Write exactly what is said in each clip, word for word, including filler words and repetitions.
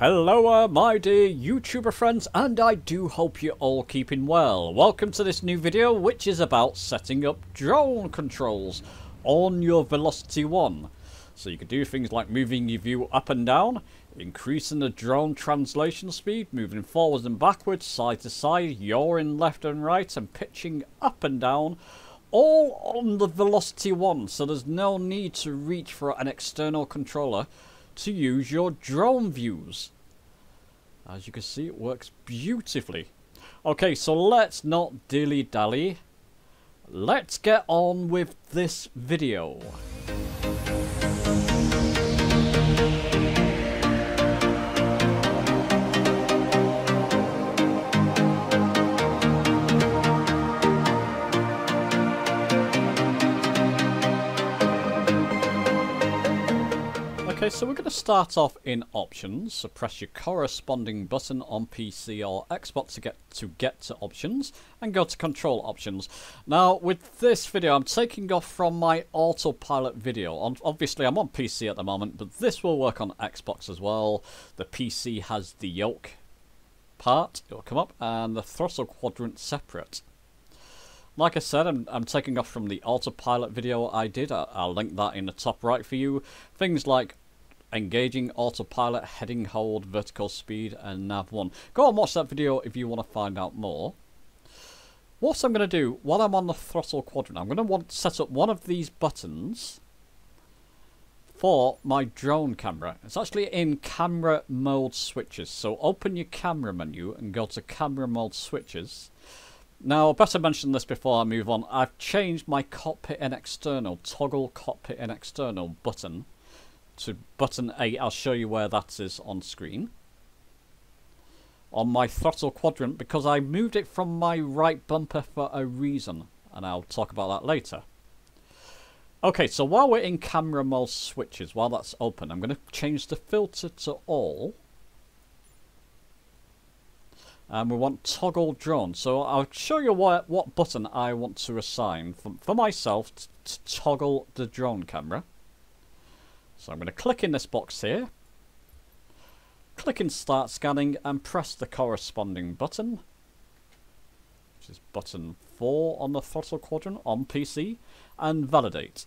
Hello my dear YouTuber friends, and I do hope you're all keeping well. Welcome to this new video, which is about setting up drone controls on your Velocity One. So you can do things like moving your view up and down, increasing the drone translation speed, moving forwards and backwards, side to side, yawing left and right, and pitching up and down, all on the Velocity One. So there's no need to reach for an external controller to use your drone views. As you can see, it works beautifully. Okay, so let's not dilly-dally. Let's get on with this video. Okay, so we're going to start off in options, so press your corresponding button on P C or Xbox to get to get to options and go to control options. Now with this video I'm taking off from my autopilot video. On, obviously I'm on P C at the moment, but this will work on Xbox as well. The P C has the yoke part, it'll come up, and the throttle quadrant separate. Like I said, I'm, I'm taking off from the autopilot video I did. I, I'll link that in the top right for you. Things like engaging autopilot, heading hold, vertical speed, and nav one. Go and watch that video if you want to find out more. What I'm going to do while I'm on the throttle quadrant, I'm going to want to set up one of these buttons for my drone camera. It's actually in camera mode switches. So open your camera menu and go to camera mode switches. Now, I better mention this before I move on. I've changed my cockpit and external, toggle cockpit and external button to button A. I'll show you where that is on screen. On my throttle quadrant, because I moved it from my right bumper for a reason, and I'll talk about that later. Okay, so while we're in camera mode switches, while that's open, I'm going to change the filter to all. And we want toggle drone. So I'll show you what, what button I want to assign for, for myself to, to toggle the drone camera. So I'm going to click in this box here, click in start scanning, and press the corresponding button, which is button four on the throttle quadrant on P C, and validate.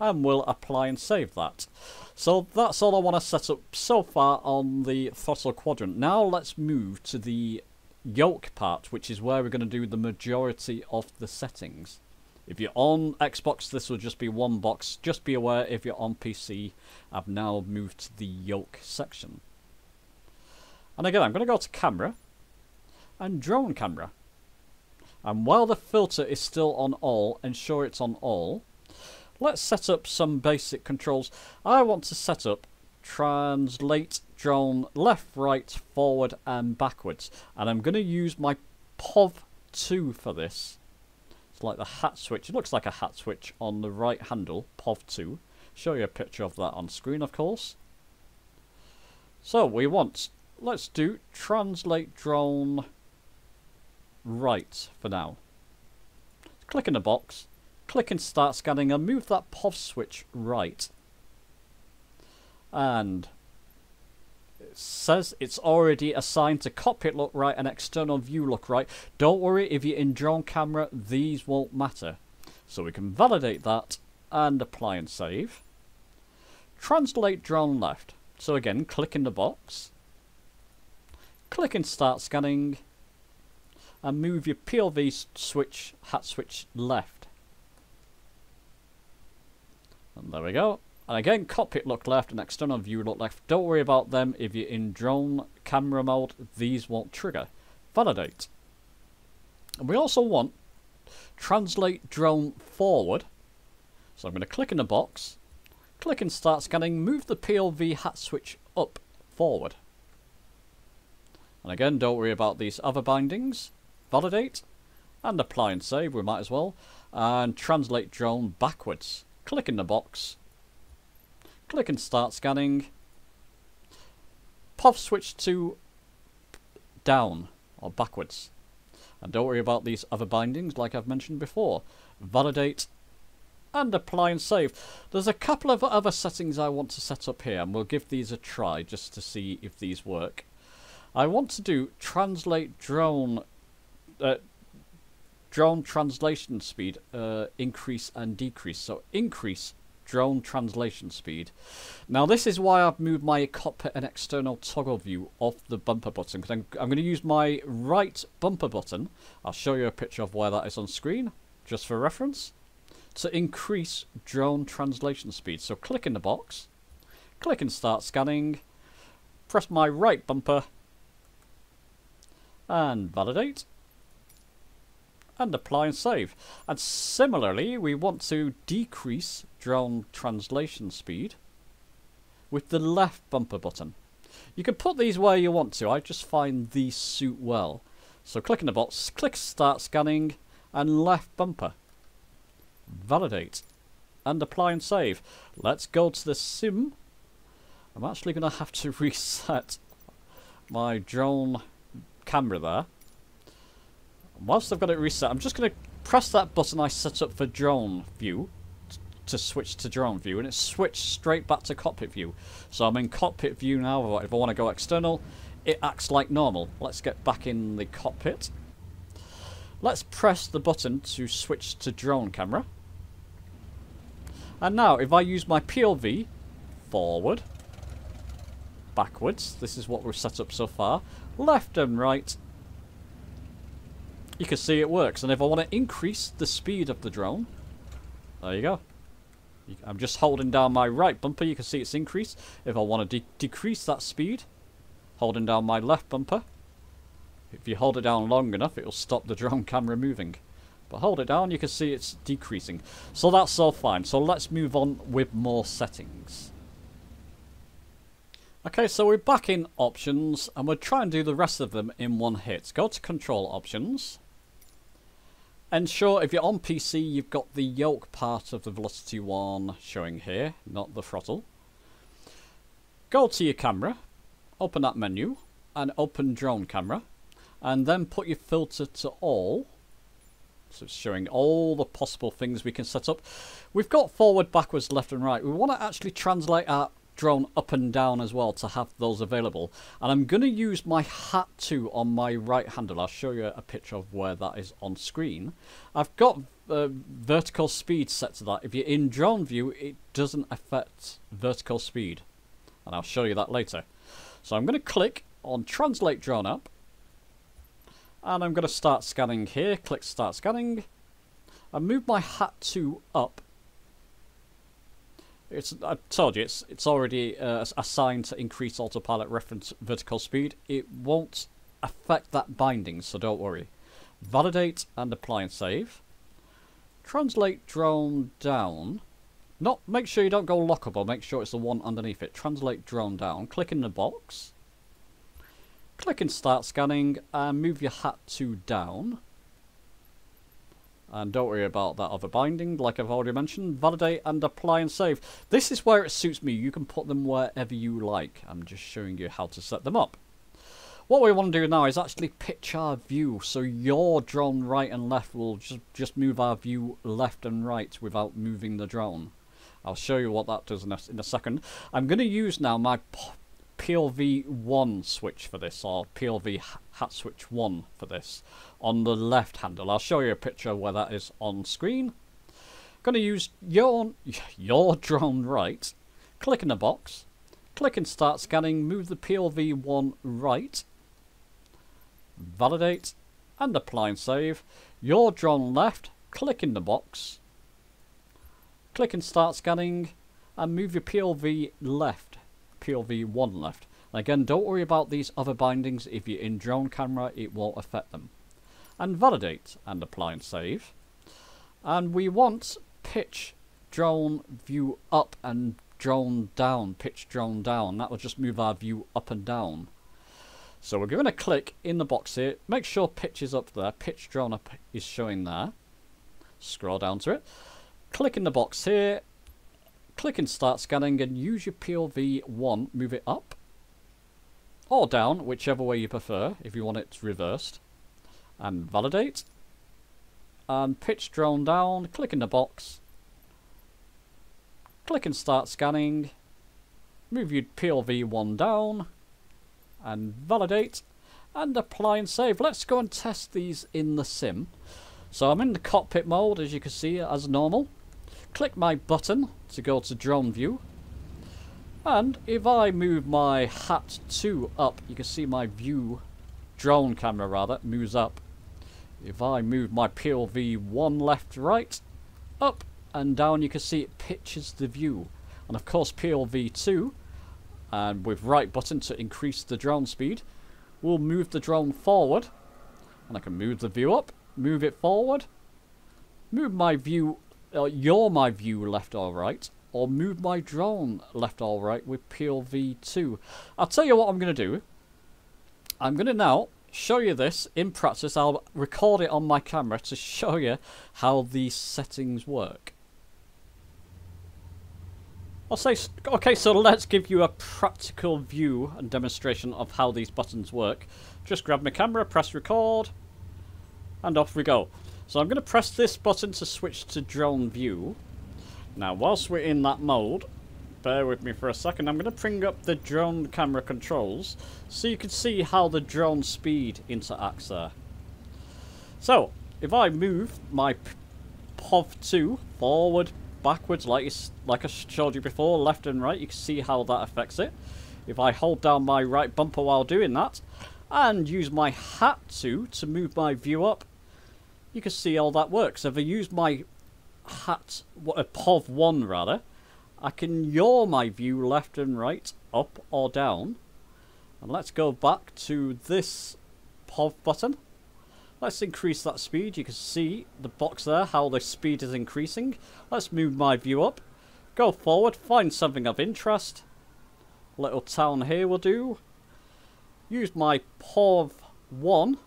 And we'll apply and save that. So that's all I want to set up so far on the throttle quadrant. Now let's move to the yoke part, which is where we're going to do the majority of the settings. If you're on Xbox, this will just be one box. Just be aware, if you're on P C, I've now moved to the yoke section. And again, I'm going to go to camera and drone camera. And while the filter is still on all, ensure it's on all. Let's set up some basic controls. I want to set up translate drone left, right, forward and backwards. And I'm going to use my P O V two for this. Like the hat switch, it looks like a hat switch on the right handle, P O V two. Show you a picture of that on screen, of course. So we want, let's do translate drone right for now. Click in the box, click in start scanning, and move that P O V switch right. And it says it's already assigned to cockpit look right and external view look right. Don't worry, if you're in drone camera, these won't matter. So we can validate that and apply and save. Translate drone left. So again, click in the box, click in start scanning, and move your P O V switch, hat switch left. And there we go. And again, cockpit look left and external view look left. Don't worry about them. If you're in drone camera mode, these won't trigger. Validate. And we also want translate drone forward. So I'm going to click in the box, click in start scanning, move the P O V hat switch up forward. And again, don't worry about these other bindings. Validate. And apply and save, we might as well. And translate drone backwards. Click in the box, click and start scanning, P O V switch to down or backwards, and don't worry about these other bindings like I've mentioned before. Validate and apply and save. There's a couple of other settings I want to set up here, and we'll give these a try just to see if these work. I want to do translate drone uh, drone translation speed uh, increase and decrease, so increase drone translation speed. Now this is why I've moved my cockpit and external toggle view off the bumper button, because I'm, I'm going to use my right bumper button, I'll show you a picture of where that is on screen just for reference, to increase drone translation speed. So click in the box, click and start scanning, press my right bumper and validate and apply and save. And similarly, we want to decrease drone translation speed with the left bumper button. You can put these where you want to, I just find these suit well. So click in the box, click start scanning and left bumper, validate and apply and save. Let's go to the sim. I'm actually going to have to reset my drone camera there. Whilst I've got it reset, I'm just going to press that button I set up for drone view to switch to drone view, and it's switched straight back to cockpit view. So I'm in cockpit view now. If I want to go external, it acts like normal. Let's get back in the cockpit. Let's press the button to switch to drone camera. And now if I use my P O V forward, backwards, this is what we've set up so far, left and right, you can see it works. And if I want to increase the speed of the drone, there you go. I'm just holding down my right bumper, you can see it's increased. If I want to de decrease that speed, holding down my left bumper. If you hold it down long enough, it'll stop the drone camera moving. But hold it down, you can see it's decreasing. So that's all fine. So let's move on with more settings. Okay, so we're back in options, and we'll try and do the rest of them in one hit. Go to control options. Ensure if you're on P C, you've got the yoke part of the Velocity One showing here, not the throttle. Go to your camera, open that menu, and open drone camera, and then put your filter to all. So it's showing all the possible things we can set up. We've got forward, backwards, left and right. We want to actually translate our drone up and down as well to have those available. And I'm going to use my HAT two on my right handle. I'll show you a picture of where that is on screen. I've got uh, vertical speed set to that. If you're in drone view, it doesn't affect vertical speed. And I'll show you that later. So I'm going to click on translate drone app. And I'm going to start scanning here. Click start scanning. I move my HAT two up. It's, I told you, it's, it's already uh, assigned to increase autopilot reference vertical speed. It won't affect that binding, so don't worry. Validate and apply and save. Translate drone down. Not, make sure you don't go lockable. Make sure it's the one underneath it. Translate drone down. Click in the box. Click and start scanning and move your HAT two down. And don't worry about that other binding, like I've already mentioned. Validate and apply and save. This is where it suits me. You can put them wherever you like. I'm just showing you how to set them up. What we want to do now is actually pitch our view. So your drone right and left will just, just move our view left and right without moving the drone. I'll show you what that does in a, in a second. I'm going to use now my P O V one switch for this, or P O V hat switch one for this, on the left handle. I'll show you a picture where that is on screen. Going to use your, your drone right, click in the box, click and start scanning, move the P O V one right, validate and apply and save. Your drone left, click in the box, click and start scanning and move your P O V left. P O V one left. And again, don't worry about these other bindings. If you're in drone camera, it won't affect them. And validate and apply and save. And we want pitch drone view up and drone down, pitch drone down. That will just move our view up and down. So we're going to click in the box here. Make sure pitch is up there. Pitch drone up is showing there. Scroll down to it. Click in the box here. Click and start scanning and use your P O V one, move it up or down, whichever way you prefer, if you want it reversed. And validate. And pitch drone down, click in the box, click and start scanning, move your P L V one down, and validate, and apply and save. Let's go and test these in the sim. So I'm in the cockpit mode, as you can see, as normal. Click my button to go to drone view. And if I move my hat two up, you can see my view, drone camera rather, moves up. If I move my P L V one left, right, up and down, you can see it pitches the view. And of course P L V two, and with right button to increase the drone speed, will move the drone forward. And I can move the view up, move it forward, move my view, uh, yaw my view left or right, or move my drone left or right with P L V two. I'll tell you what I'm going to do. I'm going to now show you this in practice. I'll record it on my camera to show you how these settings work. I'll say, okay, so let's give you a practical view and demonstration of how these buttons work. Just grab my camera, press record, and off we go. So I'm going to press this button to switch to drone view. Now, whilst we're in that mode, bear with me for a second, I'm going to bring up the drone camera controls so you can see how the drone speed interacts there. So, if I move my P O V two forward, backwards, like, like I showed you before, left and right, you can see how that affects it. If I hold down my right bumper while doing that, and use my hat two to move my view up, you can see how that works. If I use my hat, what a P O V one rather, I can yaw my view left and right, up or down. And let's go back to this P O V button. Let's increase that speed. You can see the box there, how the speed is increasing. Let's move my view up, go forward, find something of interest. Little town here will do. Use my P O V one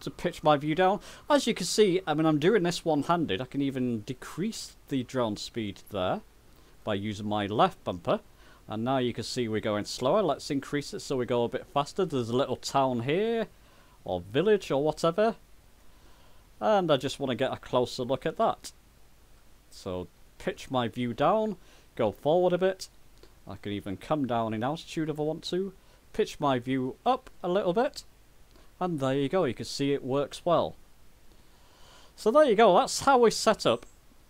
to pitch my view down. As you can see, I mean, I'm doing this one-handed. I can even decrease the drone speed there by using my left bumper. And now you can see we're going slower. Let's increase it so we go a bit faster. There's a little town here, or village, or whatever. And I just want to get a closer look at that. So pitch my view down, go forward a bit. I can even come down in altitude if I want to. Pitch my view up a little bit. And there you go, you can see it works well. So there you go, that's how we set up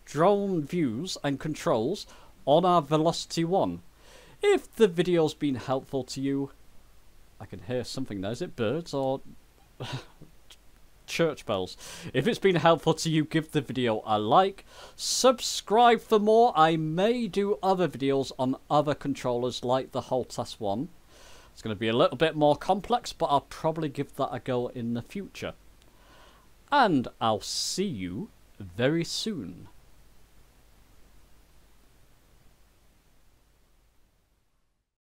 drone views and controls on our Velocity One. If the video's been helpful to you, I can hear something there, is it birds or church bells? If it's been helpful to you, give the video a like, subscribe for more. I may do other videos on other controllers like the HOTAS One. It's going to be a little bit more complex, but I'll probably give that a go in the future. And I'll see you very soon.